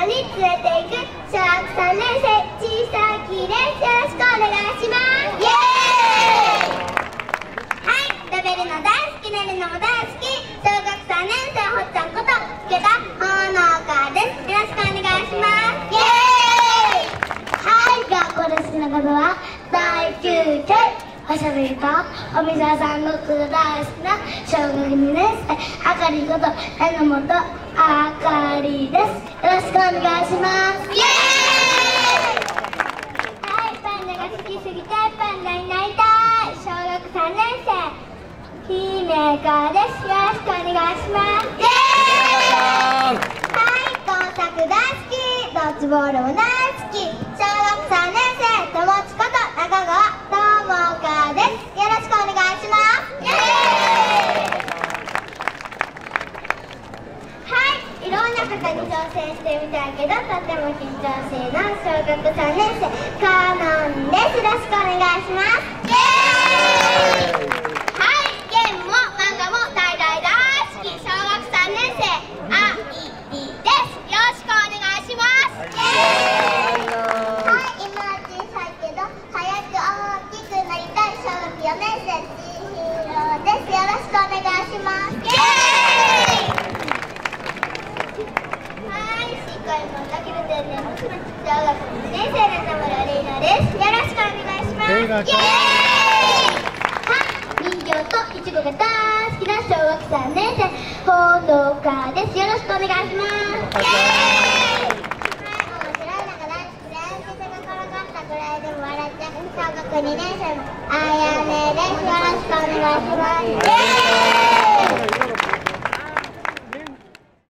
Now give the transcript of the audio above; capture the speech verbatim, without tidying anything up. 場に連れていく小学さんねんせいちいさきです。よろしくお願いします。イエーイ。はい、食べるの大好き、寝るのも大好き、小学さんねんせいほっちゃんこと助けたほのかです。よろしくお願いします。イエーイ。はい、学校で好きなことは大休憩、おしゃべりとお水屋さんのくらしな小学にねんせい、あかりこと榎本あかりです。よろしくお願いします。イエーイ。はい、パンダが好きすぎてパンダになりたい小学さんねんせいひめかです。よろしくお願いします。イエーイ。はい、工作大好き、ドッジボールも大好き、小学さんねんせい友近と中川です。よろしくお願いします。イエーイ。はい、いろんなことに挑戦してみたいけど、とても緊張しいな小学さんねんせいかのんです。よろしくお願いします。イエーイ。はい、ゲームも漫画も大大大好き、小学さんねんせいあいりです。よろしくお願いします。イエーイ。はい、今は小さいけど早く大きくなりたいよねんせいちひろです。よろしくお願いします。イエーイ。はい、しっかりもたける天然娘小学にねんせいの田村玲奈です。よろしくお願いします。イエーイ。はい、人形といちごが大好きな小学さんねんせいほのかです。よろしくお願いします。イエーイ。ぐらいでも笑っちゃう小学にねんせいのあやねです。よろしくお願いします。